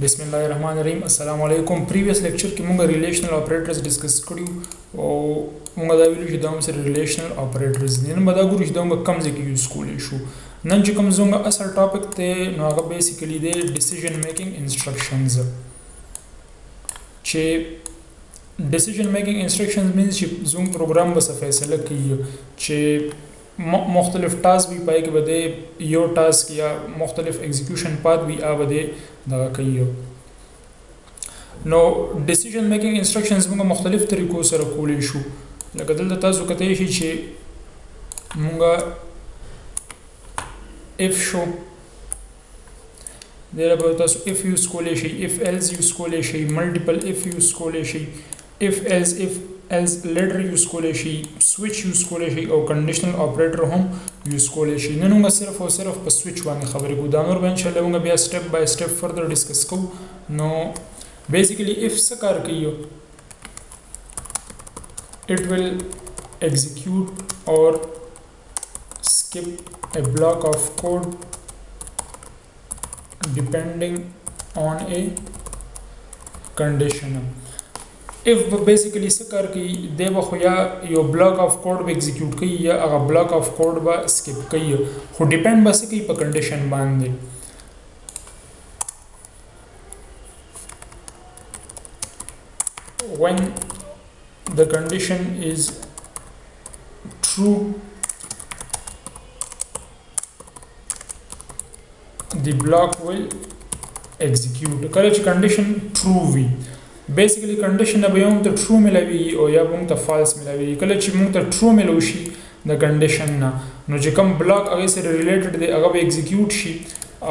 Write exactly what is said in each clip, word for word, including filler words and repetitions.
बिस्मिल्लाहिर्रहमानिर्रहीम अस्सलाम वालेकुम। प्रीवियस लेक्चर की मुंगा रिलेशनल ऑपरेटर्स डिस्कस करियो और मुंगा दाविलु जिदाम से रिलेशनल ऑपरेटर्स निन मदागुरु जिदाम कमजे की यूज स्कूल इशू नन जो कमजोंगा असल टॉपिक ते नोगा बेसिकली दे डिसीजन मेकिंग इंस्ट्रक्शंस छे डिसीजन मेकिंग इंस्ट्रक्शंस मींस जूम प्रोग्राम बस फैसला की छे मुख्तलिफ टास्क भी पाए कि बदे यो टास्क या मुख्तलिफ एग्जीक्यूशन पाथ भी आ बदे दगा कहियो नो डिसीजन मेकिंग इंस्ट्रक्शंस मुंगा मुख्तलिफ तरीक़ों से रखोली शू लगा दिल दता सुकते ही छे मुंगा इफ शो देर बता सु इफ यूज़ कोले शे इफ एल्स यूज़ कोले शे मल्टीपल इफ यूज़ कोले शे if else if else ladder use कोले शे स्विच यूज़ कोले शे और कंडीशनल ऑपरेटर हम यूज़ कोले शे ननूंगा सिर्फ और सिर्फ पर स्विच वाने खबर को दानोर बहन चलेगा बिया step by step further discuss को नो बेसिकली इफ सकार कहियो it will execute or skip a block of code depending on a condition if basically سکر کی دے بخویا یو block of code با execute کی یا اگا block of code با skip کی خو depend با سکی پا condition باندے when the condition is true the block will execute correct condition true v basically condition ab yom to true milavi o ya bum to false milavi correct mung to true milushi the condition na no jekam block age se related the aga execute shi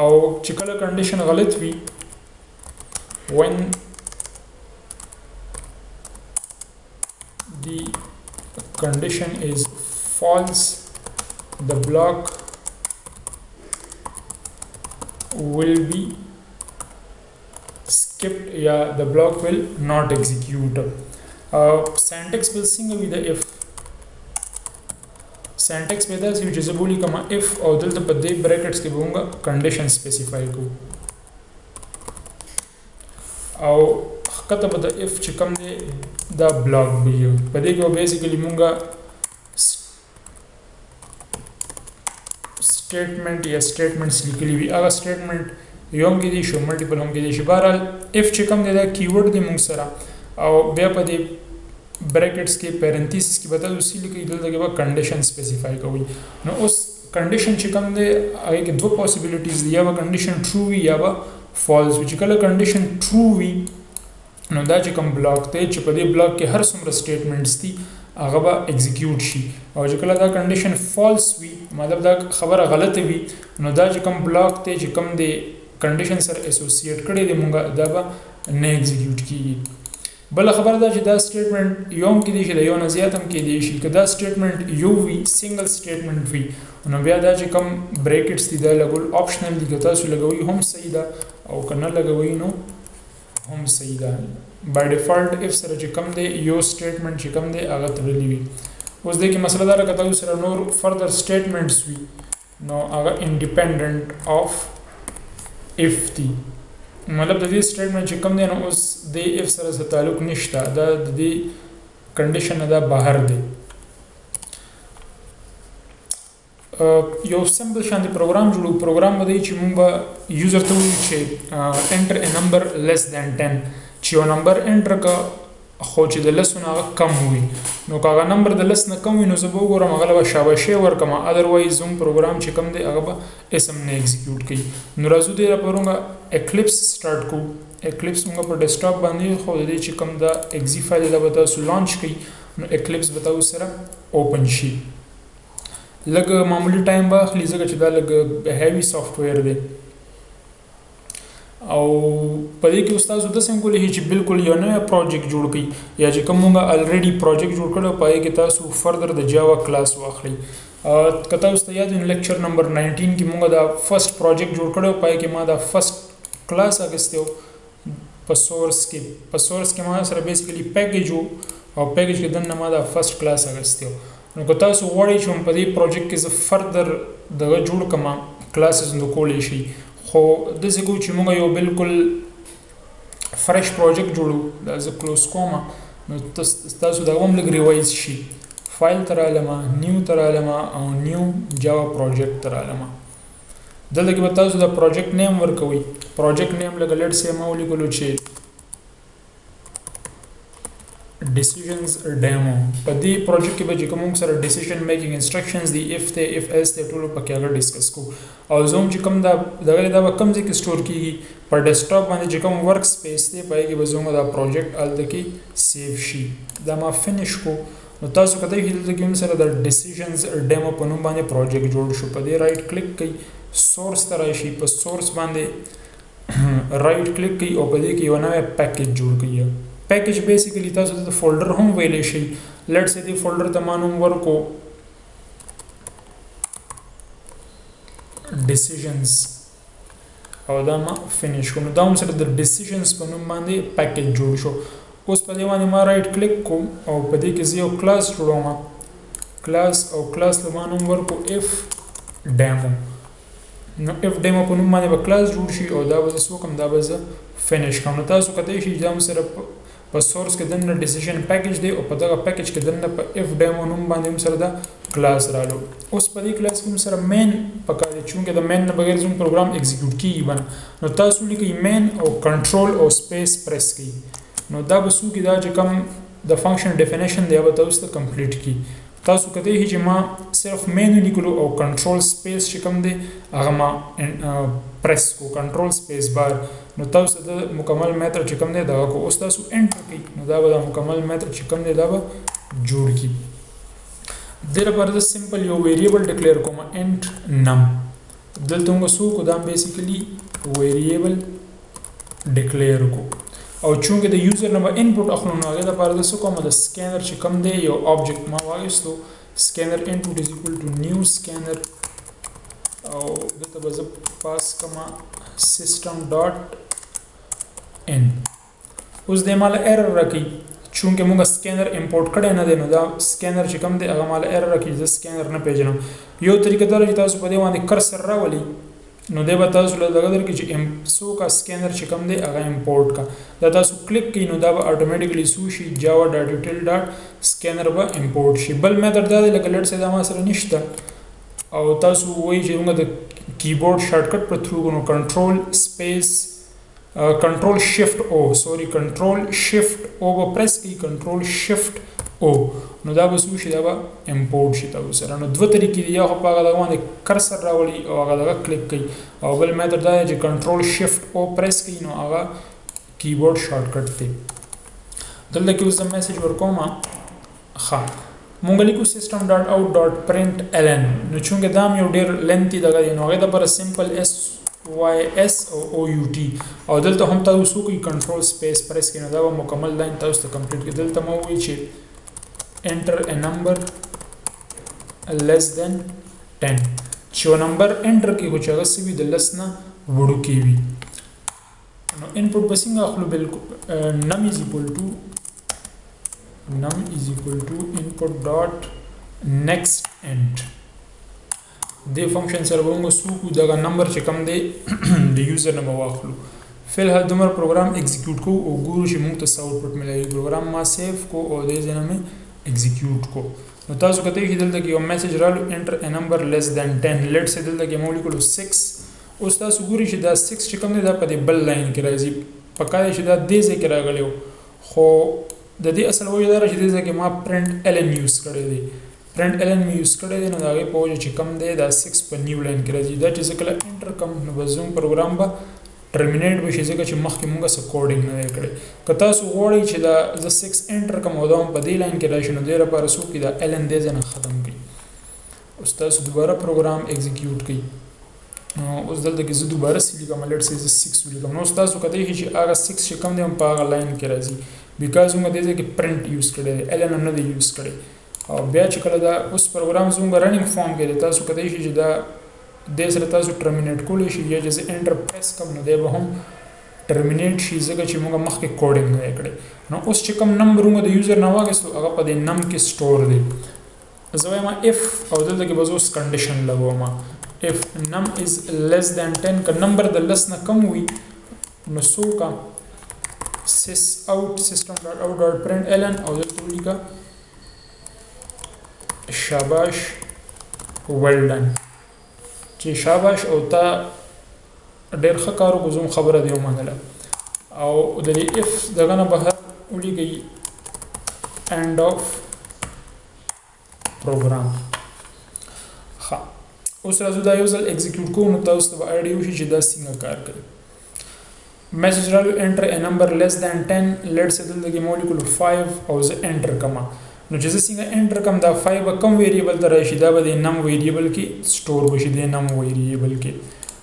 aw chikala condition galat vi when the condition is false the block will be skipped yeah the block will not execute uh, syntax will single with the if syntax में दस यू जैसे बोली कमा if और दिल तो बदले brackets के बोलूँगा condition specify को और खत्म बता if चिकम दे the block भी हो बदले को basically मुँगा स्टेटमेंट या स्टेटमेंट्स लिख ली भी अगर स्टेटमेंट योंग की देश मल्टीपल होंग की देश बहरहाल इफ चिकम दे कीवर्ड दे मुंग सरा और बेपदे ब्रैकेट्स के पैरेंथिस की बता उसी लिखी दिल के बाद कंडीशन स्पेसिफाई का हुई ना उस कंडीशन चिकम दे आगे के दो पॉसिबिलिटीज या वह कंडीशन ट्रू हुई या वह फॉल्स हुई चिकल कंडीशन ट्रू हुई ना दा चिकम ब्लॉक थे चिपदे ब्लॉक के हर सुमर स्टेटमेंट्स थी अगवा एग्जीक्यूट शी और जिकला दा कंडीशन फॉल्स हुई मतलब दा खबर गलत हुई नो दा जिकम ब्लॉक ते जिकम दे कंडीशन सर एसोसिएट करे दे मुंगा दाबा ने एग्जीक्यूट की बल खबर दा जिदा स्टेटमेंट योम की देश लियो नजियातम की देश कदा स्टेटमेंट यू हुई सिंगल स्टेटमेंट हुई नो व्या दा जिकम ब्रैकेट्स दी दा लगुल ऑप्शनल दी गता सु लगोई हम सही दा और करना लगोई नो हम सही दा बाय डिफॉल्ट इफ सर चिकम दे यो स्टेटमेंट चिकम दे अगर तबली हुई उस देखिए मसला दार कहता हूँ सर नोर फर्दर स्टेटमेंट्स हुई नो अगर इंडिपेंडेंट ऑफ इफ थी मतलब दी स्टेटमेंट चिकम दे नो उस दे इफ सर से ताल्लुक निश्ता दा दी कंडीशन अदा बाहर दे यो सिंपल शांति प्रोग्राम जुड़ू प्रोग्राम बदई चिमुंबा यूजर तो छे enter a number less than ten छियो नंबर एंटर का खोच द लेस ना कम हुई नो कागा नंबर द लेस ना कम हुई नो जबो गोरा मगलवा शाबाशे वर कमा अदरवाइज हम प्रोग्राम छ कम दे अगबा इसम ने एग्जीक्यूट की नराजू दे परूंगा एक्लिप्स स्टार्ट को एक्लिप्स मुंगा पर डेस्कटॉप बांधी खो दे छ कम द एक्जी फाइल दा बता सु लॉन्च की नो एक्लिप्स बताऊ सरा ओपन शी लग मामूली टाइम बाख लीजा का चदा लग हैवी सॉफ्टवेयर दे और पदे के उस्ताद उदा से हमको ले हिच बिल्कुल या नया प्रोजेक्ट जोड़ गई या जे कमूंगा ऑलरेडी प्रोजेक्ट जोड़ कर पाए के तासु फर्दर द जावा क्लास वाखली कता उस्ताद याद इन लेक्चर नंबर नाइनटीन की मुंगा द फर्स्ट प्रोजेक्ट जोड़ कर पाए के मा द फर्स्ट क्लास अगस्ते हो पसोर्स के पसोर्स के मा सर बेसिकली पैकेज हो और पैकेज के दन नमा द फर्स्ट क्लास अगस्ते हो نو که تاسو غواړئ چې هم په دې پروژیکټ کې زه فردر دغه جوړ کړم کلاسز نو کولی شئ خو داسې کوو چې موږ یو بالکل fresh project جوړو دا ز close کوم نو تاسو دا هم لګ ریوایز شي فایل ترالما نیو ترالما او نیو جاوا project ترالما دلته کې تاسو دا project name ورکوي project name لګ لیټ سیم او لګولو چې decisions demo په دې project کې به کوم سره decision making instructions دی if ته if else ته ټول په کې ډسکس کو او زوم چې کوم دا دغه دا کوم ځای کې سٹور کیږي پر ڈیسکٹاپ باندې چې کوم ورک سپیس دی پای کې وزومه دا پروجیکټ الته کې سیو شي دا ما فینیش کو نو تاسو کته کې دلته کوم سره د ډیسیژنز ډیمو په نوم باندې پروجیکټ جوړ شو په دې رائټ کلک کوي سورس تر شي په سورس باندې رائټ کلک کوي او په دې کې یو نوې پیکیج جوړ کړئ پیکیج بیسیکلی تاسو د فولډر هم ویلې شي لیټس سې د فولډر تمانوم ورکو ډیسیژنز او دا ما فینیش کوم دا هم سره د ډیسیژنز په نوم باندې پیکیج جوړ شو اوس په دې باندې ما رائټ کلیک کوم او په دې کې زه یو کلاس جوړوم کلاس او کلاس له ما نوم ورکو اف ډیمو نو اف ډیمو په نوم باندې به کلاس جوړ شي او دا به څه کوم دا به زه فینیش کوم تاسو کته شي دا هم سره په سورس کې دنه ډیسیژن پیکیج دی او په دغه پیکیج کې دنه په اف ډیمو نوم باندې هم سره دا کلاس رالو اوس په دې کلاس کې سره مین پکار دي چې دا مین نه بغیر زموږ پروګرام ایگزیکیوټ کیږي باندې نو تاسو لیکي مین او کنټرول او سپیس پریس کی نو دا به څو کې دا چې کوم د فنکشن ډیفینیشن دی به تاسو ته کمپلیټ کی تاسو کته هی چې ما صرف مین لیکلو او کنټرول سپیس چې کوم دی هغه ما پریس کو کنټرول سپیس بار نو تاسو د مکمل میتر چې کوم دی دا کو اوس تاسو انټر کی نو دا به مکمل میتر چې کوم دی دا به جوړ کی دیر پر دا سمپل یو ویریبل ڈکلیئر کوم انٹ نم دلته موږ سو کو دا بیسیکلی ویریبل ډیکلیئر کو او چونګه د یوزر نه انپوټ اخلو نو هغه لپاره د سو کوم د سکینر چې کوم دی یو آبجیکټ ما واغستو سکینر انپوټ از ایکوال ټو نیو سکینر او دته به زه پاس کوم سیستم ډاټ ان اوس د مال ایرر راکې چونکه موږ سکینر امپورټ کړی نه دی نو دا سکینر چې کوم دی هغه مال ایرر راکړي چې سکینر نه پیژنم یو طریقه دا چې تاسو په دې باندې کرسر راولي نو دی به تاسو له دغه درکې چې سو کا سکینر چې کوم دی هغه امپورټ کا دا تاسو کلیک کړئ نو دا به اتوماتیکلی سو شي جاوا ډاټ یوټیل ډاټ سکینر به امپورټ شي بل میتھډ دا دی لکه لټ سې دا ما سره نشته او تاسو وایي چې موږ د کیبورډ شارټ کټ پر تھرو غو کنټرول سپیس control shift O sorry control shift O व press key control shift O نو دا وسو شي دا امپورټ شي تاسو سره نو دوه طریقې دی یو په هغه باندې کرسر راولي او هغه دا کلیک کوي او بل میتھډ دا چې کنټرول شفټ او پریس کوي نو هغه کیبورډ شارټ کټ دی دلته کې اوس میسج ورکوم ها مونږ لیکو سیستم ډاټ آوټ ډاټ پرنٹ الن نو چونګه دا یو ډیر لنتی دا غوښنه هغه د پر سمپل اس ys او out او دلته هم تاسو کوي کنټرول سپیس پریس کینو دا مکمل لاین تاسو ته کمپلیټ کی دلته مو وی چې انټر ا نمبر less than ټین چې یو نمبر انټر کی کوچا غسوی د لس نه وړو کی وی نو انپوټ بسنګ اخلو بالکل num is equal to num is equal to input dot next end د فنکشن سره موږ سوکو دغه نمبر چې کوم دی د یوزر نه واخلو فل هر دمر پروګرام ایگزیکیوټ کو او ګورو چې موږ ته ساوټ پټ ملایي پروګرام ما سیف کو او د یې نه ایگزیکیوټ کو نو تاسو کته کې دلته یو میسج رالو انټر ا نمبر لیس دین ټین لیټس دلته کې موږ لیکلو سکس اوس تاسو ګورئ چې دا سکس چې کوم دی دا په بل لاین کې راځي پکاره چې دا د ذکر راغلیو خو د دې اصل وجه دا چې دلته کې ما پرنٹ ال ان یوز کړی دی پرنٹ ال ان می یوز کړی دی نو دا غي پوجا چې کم دی دا سکس په نیو لاین کې راځي دا چې کله انټر کم نو بزوم پروګرام به ټرمینیټ بشي ځکه چې مخکې موږ سره کوډینګ نه کړی که تاسو غواړئ چې دا ز سکس انټر کم ودوم په دې لاین کې راشي نو ډیره پر سو کې دا ال ان دې ځنه ختم کړي اوس تاسو دوباره پروګرام ایگزیکیوټ کړئ اوس دلته کې زه دوباره سی لیکم لټ سې سکس ولیکم نو تاسو کته چې هغه سکس چې کم دی په هغه لاین کې راځي بیکاز موږ دې ځکه پرنٹ یوز کړی ال ان نه دی یوز کړی او بیا چې کله دا اوس پروګرام زموږ رننګ فارم کې تاسو کته شي چې دا د سره تاسو ټرمینیټ کولی شي یا چې انټر پریس کوم نو دی به هم ټرمینیټ شي ځکه چې موږ مخکې کوډینګ نه کړی نو اوس چې کوم نمبر موږ د یوزر نه واغستو هغه په دې نم کې سٹور دی زه ما اف او دلته کې به اوس کنډیشن لګوم اف نم از لیس دین ټین ک نمبر د لس نه کم وي نو سو کا sys out system dot out dot println और तो लिखा शाबाश well done जी शाबाश और ता डेर खकारो गुजूम खबर दियो मानला और उधर if जगना बाहर उली गई end of program हाँ उस राजू दायोजल execute को उन्हें ताऊस तब आईडी उसी जिदा सिंगा कार करे मैसेज रालू enter a number less than ten let say दिल दगे मौलिकुल फाइव और उसे एंटर कमा नो जैसे सिंगा एंटर कम दा फाइव व कम वेरिएबल तर रही दा बदे नम वेरिएबल की स्टोर वशी दे नम वेरिएबल के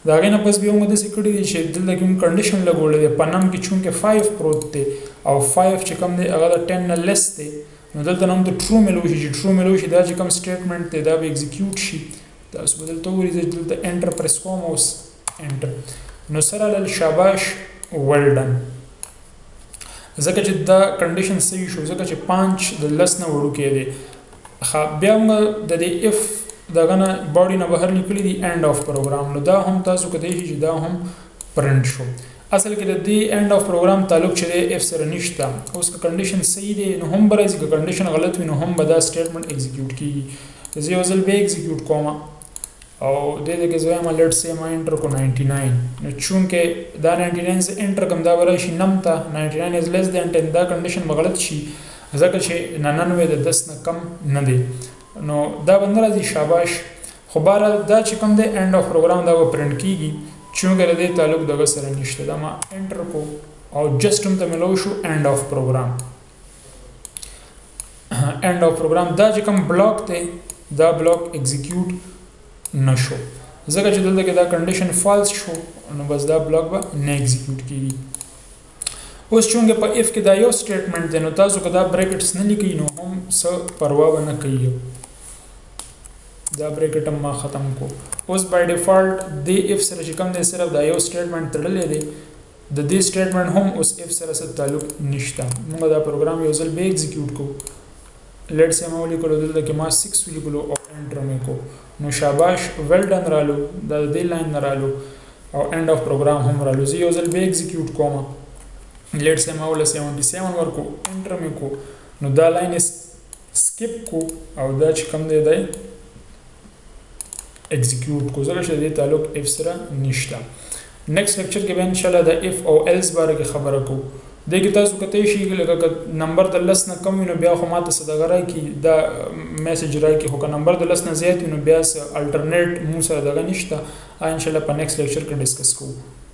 दागे ना बस भी होंगे दे सिक्योरिटी दे शे दिल दगे उन कंडीशन लगोले दे पनम की चूंकि फाइव प्रोत थे और फाइव चे कम दे अगर टेन ना लेस थे नो दिल दा नम तो ट्रू मिलो शे ट्रू मिलो शे दा जे कम स्टेटमेंट थे दा भी एग्जीक्यूट शी दा उस बदल तो वरी दे दिल दा एंटर प्रेस कॉम उस एंटर नो सर अल शाबाश well done زکه چې دا کنډیشن صحیح شو زکه چې پنځه د لس نه وړو کې دي خا بیا موږ د دې اف دغه نه باډي نه بهر لیکلي دي end of program نو دا هم تاسو کته شي چې دا هم print شو اصل کې د دې end of program تعلق چې اف سره نشته اوس که کنډیشن صحیح دی نو هم برای چې کنډیشن غلط وي نو هم به دا سټیټمنټ ایگزیکیوټ کیږي زه یو ځل به ایگزیکیوټ کوم और दे देखे जो है हमारे लेट से हमारे इंटर को निन्यानवे चूंकि दा निन्यानवे से इंटर कम दा बराबर शी नम था निन्यानवे इज लेस देन टेन दा कंडीशन मगलत शी जगह शे निन्यानवे दे दस न कम न दे नो दा बंदरा जी शाबाश खुबारा दा चिकम दे एंड ऑफ प्रोग्राम दा वो प्रिंट कीगी चूंकि दे ताल्लुक दगा सर निश्चित दा मा इंटर को और जस्ट हम तो मिलो शो end of program end of program दा चिकम ब्लॉक थे दा ब्लॉक एग्जीक्यूट नशो जगह जो दिल के दा कंडीशन फॉल्स शो न बस दा ब्लॉक बा न एग्जीक्यूट की उस चूंगे पर इफ के दा यो स्टेटमेंट देनो तासो कदा ब्रैकेट्स न लिखी नो हम स परवाह न कहियो दा ब्रैकेट हम खत्म को उस बाय डिफॉल्ट दे इफ से रकम दे सिर्फ दा यो स्टेटमेंट तड़ले दे द दे स्टेटमेंट हम उस इफ से रस ताल्लुक निष्ठा मुंगा दा प्रोग्राम यूजल बे एग्जीक्यूट को लेट्स से मौली को दिल के मा छह लिखलो और एंटर में को नो शाबाश वेल डन रालो द दे लाइन रालो और एंड ऑफ प्रोग्राम हम रालो जी यूजल बे एग्जीक्यूट कोमा लेट्स से मौली सत्तर वर को एंटर में को नो द लाइन स्किप को और द कम दे दे एग्जीक्यूट को जरा से दे ताल्लुक इफ से निष्ठा नेक्स्ट लेक्चर के बाद इंशाल्लाह द इफ और एल्स बारे की खबर को देखिए तासु कते شي لکه نمبر د لس نه کم نو بیا خو ماته صدقه راي کی دا میسج راي کی هو ک نمبر د لس نه زیات نو بیا الټرنیټ مو سره دغه نشته ان شاء الله په نیکسټ لیکچر کې ډیسکس کوو.